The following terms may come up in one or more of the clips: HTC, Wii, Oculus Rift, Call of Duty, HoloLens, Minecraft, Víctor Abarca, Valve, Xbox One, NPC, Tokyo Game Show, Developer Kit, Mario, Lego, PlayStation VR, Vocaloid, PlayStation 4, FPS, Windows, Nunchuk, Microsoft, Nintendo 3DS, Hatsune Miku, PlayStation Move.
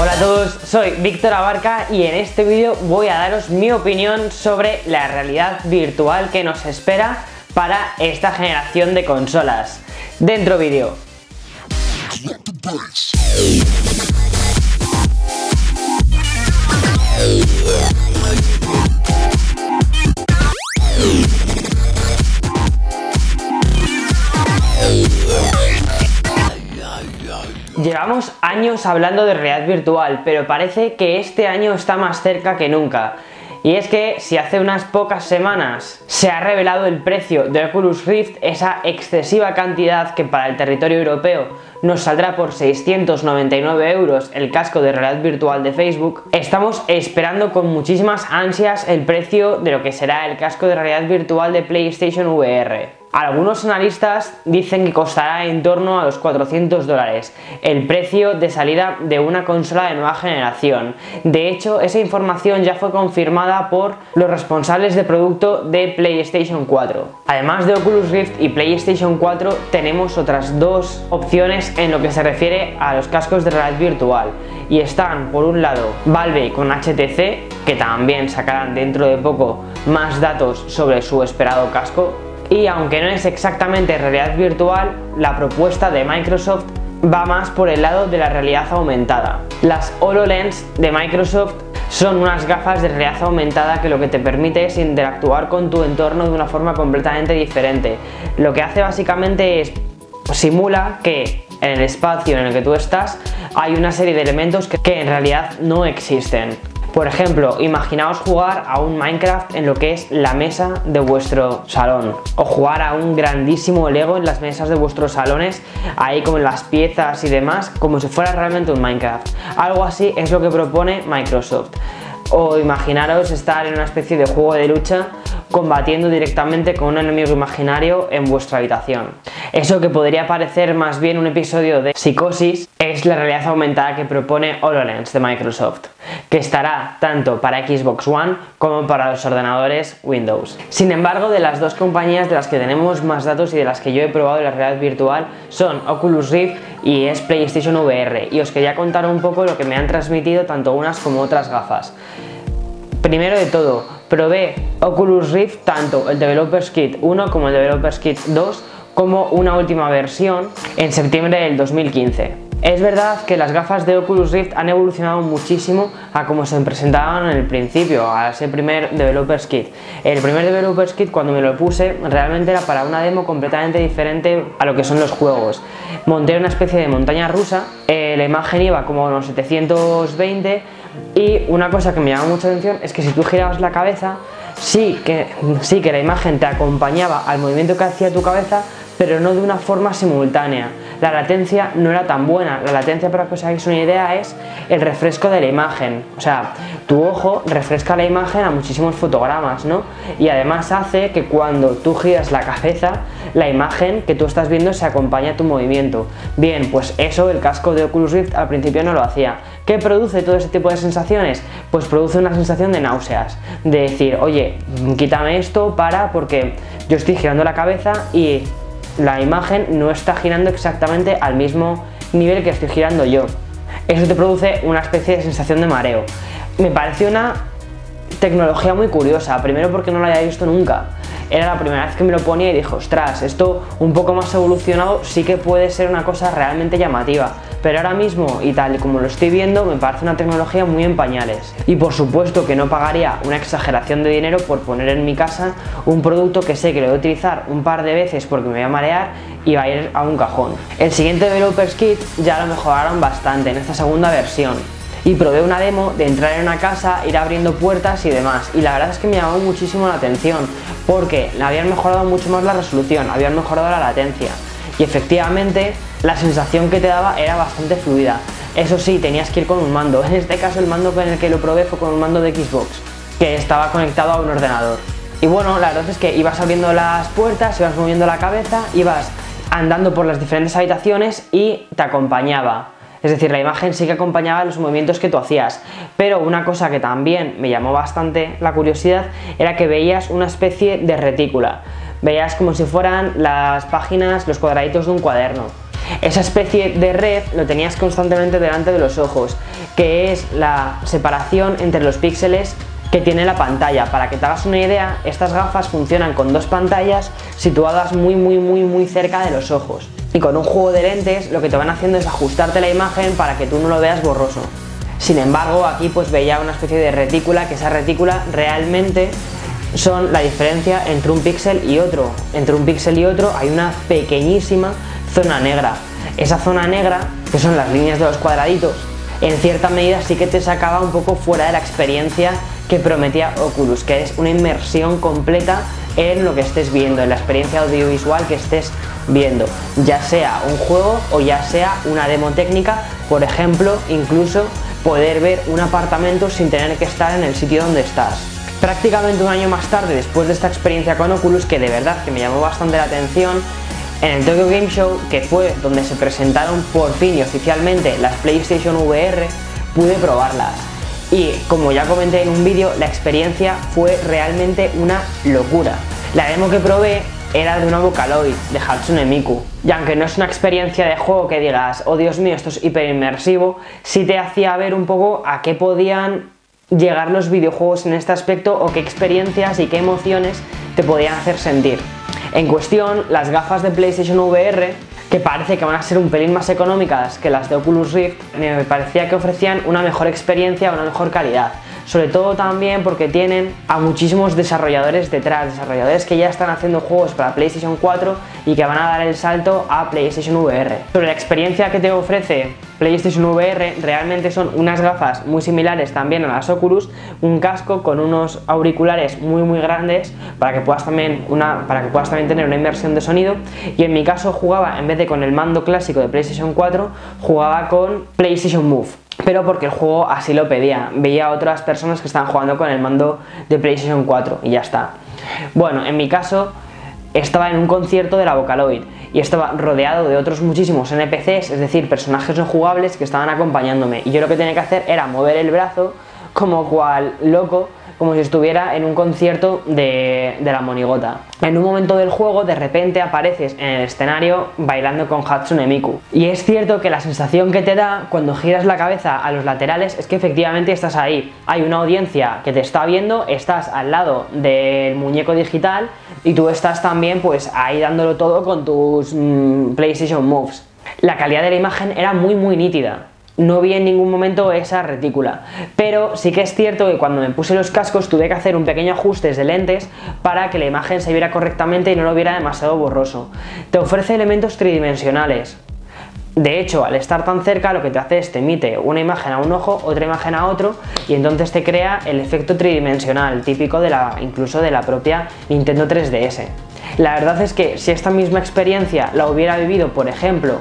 Hola a todos, soy Víctor Abarca y en este vídeo voy a daros mi opinión sobre la realidad virtual que nos espera para esta generación de consolas. Dentro vídeo. Llevamos años hablando de realidad virtual, pero parece que este año está más cerca que nunca. Y es que si hace unas pocas semanas se ha revelado el precio de Oculus Rift, esa excesiva cantidad que para el territorio europeo nos saldrá por 699 €, el casco de realidad virtual de Facebook, estamos esperando con muchísimas ansias el precio de lo que será el casco de realidad virtual de PlayStation VR. Algunos analistas dicen que costará en torno a los $400, el precio de salida de una consola de nueva generación. De hecho, esa información ya fue confirmada por los responsables de producto de PlayStation 4. Además de Oculus Rift y PlayStation 4, tenemos otras dos opciones en lo que se refiere a los cascos de realidad virtual. Y están, por un lado, Valve con HTC, que también sacarán dentro de poco más datos sobre su esperado casco. Y aunque no es exactamente realidad virtual, la propuesta de Microsoft va más por el lado de la realidad aumentada. Las HoloLens de Microsoft son unas gafas de realidad aumentada que lo que te permite es interactuar con tu entorno de una forma completamente diferente. Lo que hace básicamente es simula que en el espacio en el que tú estás hay una serie de elementos que en realidad no existen. Por ejemplo, imaginaos jugar a un Minecraft en lo que es la mesa de vuestro salón, o jugar a un grandísimo Lego en las mesas de vuestros salones, ahí con las piezas y demás, como si fuera realmente un Minecraft. Algo así es lo que propone Microsoft. O imaginaros estar en una especie de juego de lucha combatiendo directamente con un enemigo imaginario en vuestra habitación. Eso que podría parecer más bien un episodio de Psicosis es la realidad aumentada que propone HoloLens de Microsoft, que estará tanto para Xbox One como para los ordenadores Windows. Sin embargo, de las dos compañías de las que tenemos más datos y de las que yo he probado la realidad virtual son Oculus Rift y es PlayStation VR, y os quería contar un poco lo que me han transmitido tanto unas como otras gafas. Primero de todo, probé Oculus Rift, tanto el Developer Kit 1 como el Developer Kit 2, como una última versión en septiembre del 2015. Es verdad que las gafas de Oculus Rift han evolucionado muchísimo a como se presentaban en el principio, a ese primer Developer Kit. El primer Developer Kit, cuando me lo puse, realmente era para una demo completamente diferente a lo que son los juegos. Monté una especie de montaña rusa, la imagen iba como a unos 720, y una cosa que me llamó mucha atención es que si tú girabas la cabeza, sí que la imagen te acompañaba al movimiento que hacía tu cabeza, pero no de una forma simultánea. La latencia no era tan buena. La latencia, para que os hagáis una idea, es el refresco de la imagen. O sea, tu ojo refresca la imagen a muchísimos fotogramas, ¿no? Y además hace que cuando tú giras la cabeza, la imagen que tú estás viendo se acompaña a tu movimiento. Bien, pues eso el casco de Oculus Rift al principio no lo hacía. ¿Qué produce todo ese tipo de sensaciones? Pues produce una sensación de náuseas, de decir, oye, quítame esto, porque yo estoy girando la cabeza y la imagen no está girando exactamente al mismo nivel que estoy girando yo. Eso te produce una especie de sensación de mareo. Me pareció una tecnología muy curiosa, primero porque no la había visto nunca. Era la primera vez que me lo ponía y dije, ostras, esto un poco más evolucionado sí que puede ser una cosa realmente llamativa. Pero ahora mismo, y tal y como lo estoy viendo, me parece una tecnología muy en pañales. Y por supuesto que no pagaría una exageración de dinero por poner en mi casa un producto que sé que lo voy a utilizar un par de veces porque me voy a marear y va a ir a un cajón. El siguiente Developer Kit ya lo mejoraron bastante en esta segunda versión. Y probé una demo de entrar en una casa, ir abriendo puertas y demás. Y la verdad es que me llamó muchísimo la atención porque habían mejorado mucho más la resolución, habían mejorado la latencia. Y efectivamente la sensación que te daba era bastante fluida. Eso sí, tenías que ir con un mando. En este caso el mando con el que lo probé fue con un mando de Xbox, que estaba conectado a un ordenador. Y bueno, la verdad es que ibas abriendo las puertas, ibas moviendo la cabeza, ibas andando por las diferentes habitaciones y te acompañaba. Es decir, la imagen sí que acompañaba los movimientos que tú hacías. Pero una cosa que también me llamó bastante la curiosidad era que veías una especie de retícula. Veías como si fueran las páginas, los cuadraditos de un cuaderno. esa especie de red lo tenías constantemente delante de los ojos, que es la separación entre los píxeles que tiene la pantalla. Para que te hagas una idea, estas gafas funcionan con dos pantallas situadas muy cerca de los ojos, y con un juego de lentes lo que te van haciendo es ajustarte la imagen para que tú no lo veas borroso. Sin embargo, aquí pues veía una especie de retícula, que esa retícula realmente son la diferencia entre un píxel y otro. Entre un píxel y otro hay una pequeñísima zona negra. Esa zona negra, que son las líneas de los cuadraditos, en cierta medida sí que te sacaba un poco fuera de la experiencia que prometía Oculus, que es una inmersión completa en lo que estés viendo, en la experiencia audiovisual que estés viendo, ya sea un juego o ya sea una demo técnica. Por ejemplo, incluso poder ver un apartamento sin tener que estar en el sitio donde estás. Prácticamente un año más tarde, después de esta experiencia con Oculus, que de verdad que me llamó bastante la atención, en el Tokyo Game Show, que fue donde se presentaron por fin y oficialmente las PlayStation VR, pude probarlas. Y como ya comenté en un vídeo, la experiencia fue realmente una locura. La demo que probé era de una Vocaloid, de Hatsune Miku. Y aunque no es una experiencia de juego que digas, oh Dios mío, esto es hiperinmersivo, sí te hacía ver un poco a qué podían llegar los videojuegos en este aspecto, o qué experiencias y qué emociones te podían hacer sentir. En cuestión, las gafas de PlayStation VR, que parece que van a ser un pelín más económicas que las de Oculus Rift, me parecía que ofrecían una mejor experiencia, una mejor calidad. Sobre todo también porque tienen a muchísimos desarrolladores detrás, desarrolladores que ya están haciendo juegos para PlayStation 4 y que van a dar el salto a PlayStation VR. Sobre la experiencia que te ofrece PlayStation VR, realmente son unas gafas muy similares también a las Oculus, un casco con unos auriculares muy grandes para que puedas también tener una inmersión de sonido, y en mi caso jugaba, en vez de con el mando clásico de PlayStation 4, jugaba con PlayStation Move. Pero porque el juego así lo pedía, veía a otras personas que estaban jugando con el mando de PlayStation 4 y ya está. Bueno, en mi caso estaba en un concierto de la Vocaloid y estaba rodeado de otros muchísimos NPCs, es decir, personajes no jugables que estaban acompañándome, y yo lo que tenía que hacer era mover el brazo como cual loco, como si estuviera en un concierto de la Monigota. En un momento del juego, de repente apareces en el escenario bailando con Hatsune Miku. Y es cierto que la sensación que te da cuando giras la cabeza a los laterales es que efectivamente estás ahí. Hay una audiencia que te está viendo, estás al lado del muñeco digital y tú estás también pues ahí dándolo todo con tus PlayStation Moves. La calidad de la imagen era muy nítida. No vi en ningún momento esa retícula, pero sí que es cierto que cuando me puse los cascos tuve que hacer un pequeño ajuste de lentes para que la imagen se viera correctamente y no lo viera demasiado borroso. Te ofrece elementos tridimensionales. De hecho, al estar tan cerca, lo que te hace es te emite una imagen a un ojo, otra imagen a otro, y entonces te crea el efecto tridimensional, típico de incluso de la propia Nintendo 3DS. La verdad es que si esta misma experiencia la hubiera vivido, por ejemplo,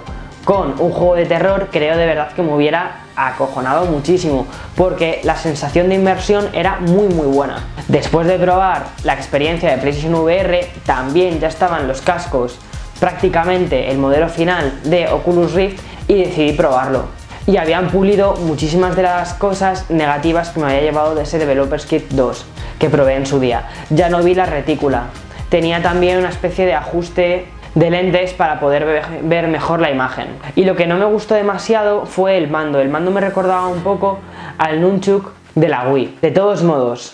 con un juego de terror, creo de verdad que me hubiera acojonado muchísimo, porque la sensación de inmersión era muy buena. Después de probar la experiencia de PlayStation VR, también ya estaban los cascos, prácticamente el modelo final de Oculus Rift, y decidí probarlo. Y habían pulido muchísimas de las cosas negativas que me había llevado de ese Developer Kit 2 que probé en su día. Ya no vi la retícula, tenía también una especie de ajuste de lentes para poder ver mejor la imagen. Y lo que no me gustó demasiado fue el mando. El mando me recordaba un poco al Nunchuk de la Wii. De todos modos,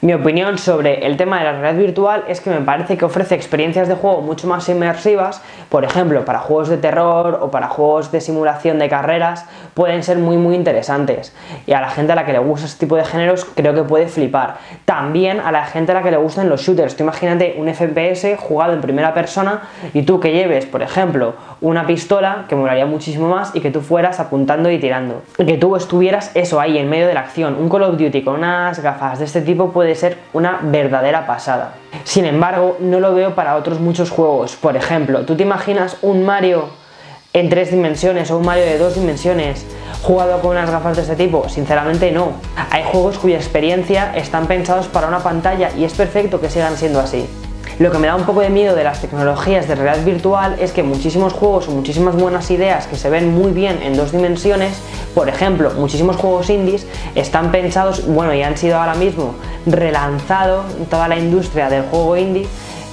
mi opinión sobre el tema de la realidad virtual es que me parece que ofrece experiencias de juego mucho más inmersivas. Por ejemplo, para juegos de terror o para juegos de simulación de carreras pueden ser muy interesantes, y a la gente a la que le gusta este tipo de géneros creo que puede flipar. También a la gente a la que le gustan los shooters. Tú imagínate un FPS jugado en primera persona y tú que lleves, por ejemplo, una pistola, que molaría muchísimo más, y que tú fueras apuntando y tirando, y que tú estuvieras eso ahí en medio de la acción. Un Call of Duty con unas gafas de este tipo puede ser una verdadera pasada. Sin embargo, no lo veo para otros muchos juegos. Por ejemplo, tú te imaginas un Mario en 3 dimensiones o un Mario de 2 dimensiones jugado con unas gafas de este tipo. Sinceramente no. Hay juegos cuya experiencia están pensados para una pantalla y es perfecto que sigan siendo así. Lo que me da un poco de miedo de las tecnologías de realidad virtual es que muchísimos juegos o muchísimas buenas ideas que se ven muy bien en 2 dimensiones, por ejemplo, muchísimos juegos indies, están pensados, bueno, y han sido ahora mismo relanzados, toda la industria del juego indie,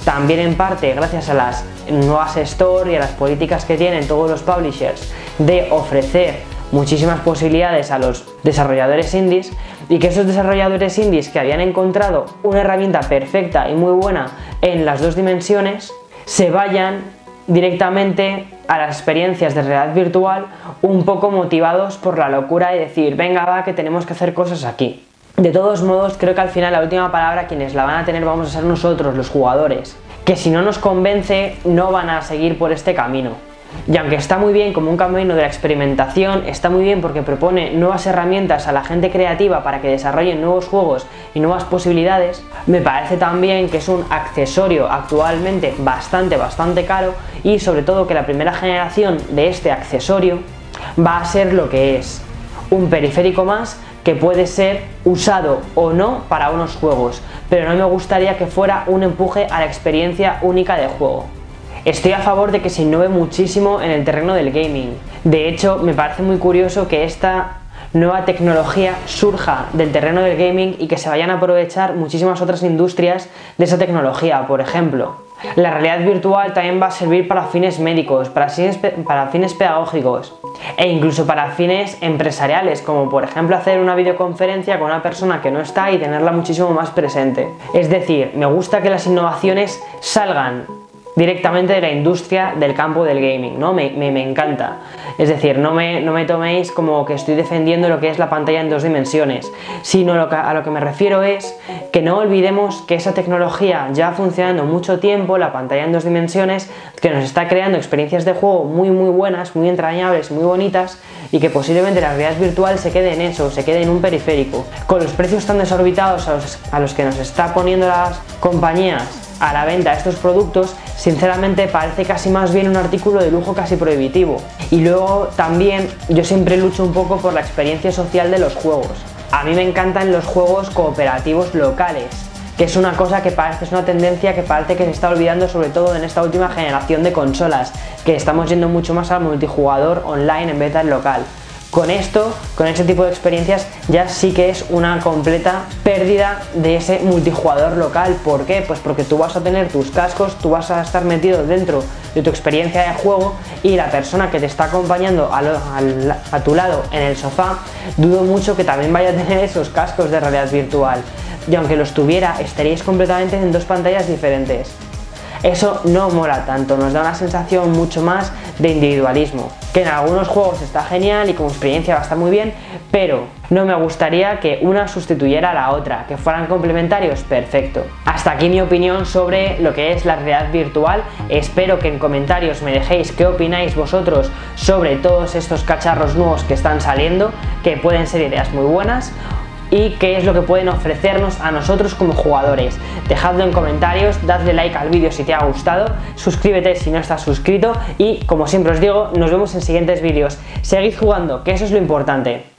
también en parte gracias a las las nuevas stores y a las políticas que tienen todos los publishers de ofrecer muchísimas posibilidades a los desarrolladores indies, y que esos desarrolladores indies que habían encontrado una herramienta perfecta y muy buena en las dos dimensiones se vayan directamente a las experiencias de realidad virtual un poco motivados por la locura de decir, venga va, que tenemos que hacer cosas aquí. De todos modos, creo que al final la última palabra quienes la van a tener vamos a ser nosotros, los jugadores, que si no nos convence no van a seguir por este camino. Y aunque está muy bien como un camino de la experimentación, está muy bien porque propone nuevas herramientas a la gente creativa para que desarrollen nuevos juegos y nuevas posibilidades, me parece también que es un accesorio actualmente bastante caro, y sobre todo que la primera generación de este accesorio va a ser lo que es, un periférico más que puede ser usado o no para unos juegos, pero no me gustaría que fuera un empuje a la experiencia única de juego. Estoy a favor de que se innove muchísimo en el terreno del gaming. De hecho, me parece muy curioso que esta nueva tecnología surja del terreno del gaming y que se vayan a aprovechar muchísimas otras industrias de esa tecnología. Por ejemplo, la realidad virtual también va a servir para fines médicos, para fines pedagógicos e incluso para fines empresariales, como por ejemplo hacer una videoconferencia con una persona que no está y tenerla muchísimo más presente. Es decir, me gusta que las innovaciones salgan directamente de la industria del campo del gaming, ¿no? Me encanta. Es decir, no me toméis como que estoy defendiendo lo que es la pantalla en dos dimensiones, sino a lo que me refiero es que no olvidemos que esa tecnología ya funcionando mucho tiempo, la pantalla en dos dimensiones, que nos está creando experiencias de juego muy buenas, muy entrañables, muy bonitas, y que posiblemente la realidad virtual se quede en eso, se quede en un periférico. Con los precios tan desorbitados a los que nos está poniendo las compañías a la venta de estos productos, sinceramente parece casi más bien un artículo de lujo casi prohibitivo. Y luego también yo siempre lucho un poco por la experiencia social de los juegos. A mí me encantan los juegos cooperativos locales, que es una cosa que parece, es una tendencia que parece que se está olvidando, sobre todo en esta última generación de consolas, que estamos yendo mucho más al multijugador online en vez del local. Con esto, con este tipo de experiencias, ya sí que es una completa pérdida de ese multijugador local. ¿Por qué? Pues porque tú vas a tener tus cascos, tú vas a estar metido dentro de tu experiencia de juego, y la persona que te está acompañando a tu lado en el sofá, dudo mucho que también vaya a tener esos cascos de realidad virtual. Y aunque los tuviera, estaríais completamente en dos pantallas diferentes. Eso no mola tanto, nos da una sensación mucho más de individualismo, que en algunos juegos está genial y como experiencia va a estar muy bien, pero no me gustaría que una sustituyera a la otra, que fueran complementarios, perfecto. Hasta aquí mi opinión sobre lo que es la realidad virtual. Espero que en comentarios me dejéis qué opináis vosotros sobre todos estos cacharros nuevos que están saliendo, que pueden ser ideas muy buenas, y qué es lo que pueden ofrecernos a nosotros como jugadores. Dejadlo en comentarios, dadle like al vídeo si te ha gustado, suscríbete si no estás suscrito, y como siempre os digo, nos vemos en siguientes vídeos. Seguid jugando, que eso es lo importante.